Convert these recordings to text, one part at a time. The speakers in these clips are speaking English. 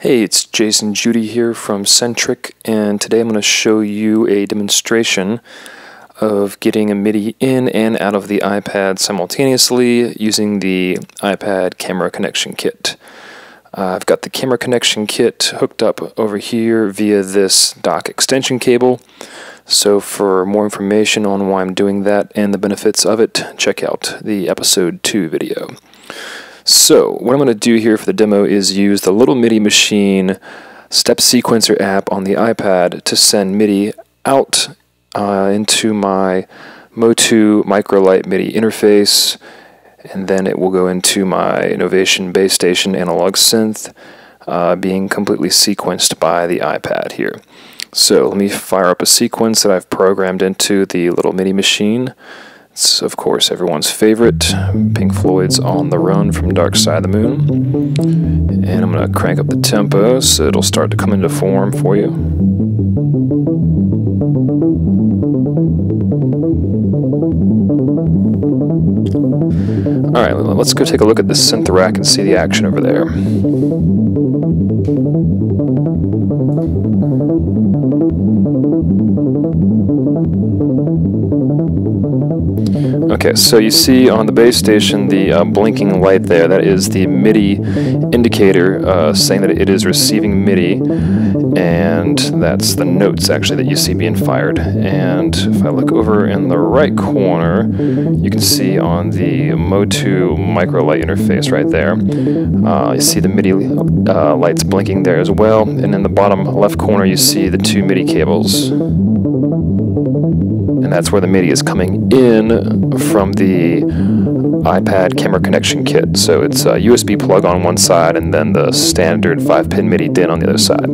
Hey, it's Jason Judy here from Centric, and today I'm going to show you a demonstration of getting a MIDI in and out of the iPad simultaneously using the iPad Camera Connection Kit. I've got the Camera Connection Kit hooked up over here via this dock extension cable. So for more information on why I'm doing that and the benefits of it, check out the episode 2 video. So, what I'm going to do here for the demo is use the Little MIDI Machine step sequencer app on the iPad to send MIDI out into my Motu MicroLite MIDI interface, and then it will go into my Novation Bass Station analog synth, being completely sequenced by the iPad here. So, let me fire up a sequence that I've programmed into the Little MIDI Machine. It's, of course, everyone's favorite, Pink Floyd's On the Run from Dark Side of the Moon. And I'm going to crank up the tempo so it'll start to come into form for you. Alright, let's go take a look at the synth rack and see the action over there. Okay, so you see on the base station the blinking light there. That is the MIDI indicator saying that it is receiving MIDI, and that's the notes actually that you see being fired. And if I look over in the right corner, you can see on the MOTU MicroLite interface right there, you see the MIDI lights blinking there as well, and in the bottom left corner you see the two MIDI cables. And that's where the MIDI is coming in from the iPad Camera Connection Kit. So it's a USB plug on one side and then the standard 5-pin MIDI DIN on the other side.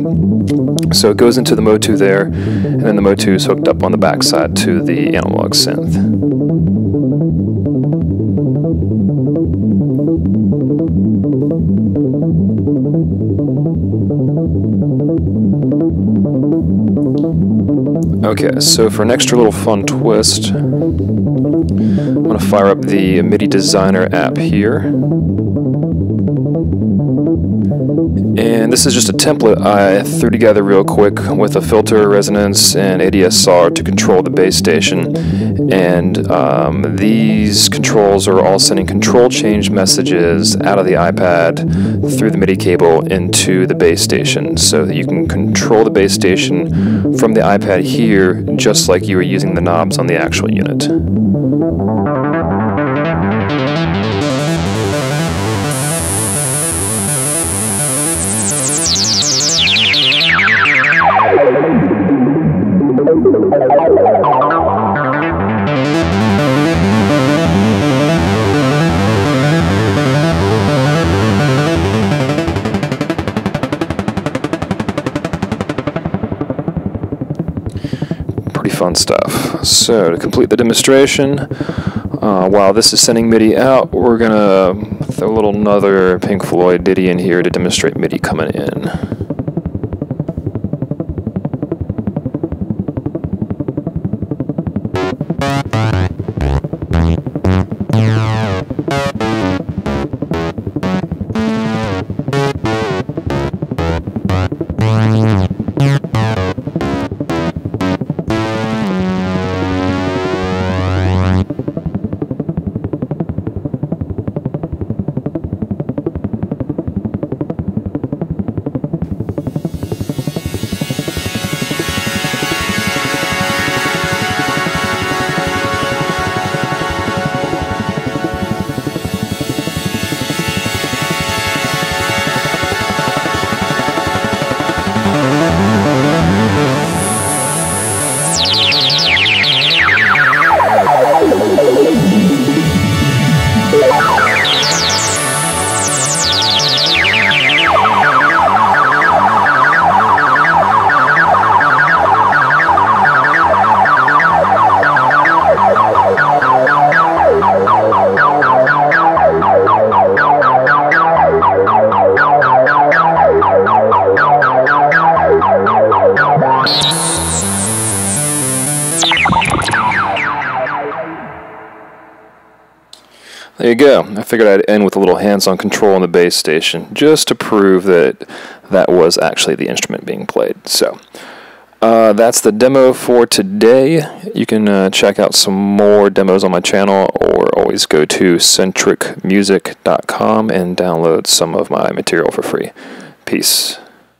So it goes into the MOTU there, and then the MOTU is hooked up on the back side to the analog synth. Okay, so for an extra little fun twist, I'm going to fire up the MIDI Designer app here. And this is just a template I threw together real quick with a filter, resonance, and ADSR to control the base station. And these controls are all sending control change messages out of the iPad through the MIDI cable into the base station, so that you can control the base station from the iPad here just like you were using the knobs on the actual unit. Fun stuff. So to complete the demonstration, while this is sending MIDI out, we're gonna throw a little another Pink Floyd ditty in here to demonstrate MIDI coming in. There you go. I figured I'd end with a little hands-on control on the bass station just to prove that that was actually the instrument being played. So that's the demo for today. You can check out some more demos on my channel, or always go to centricmusic.com and download some of my material for free. Peace.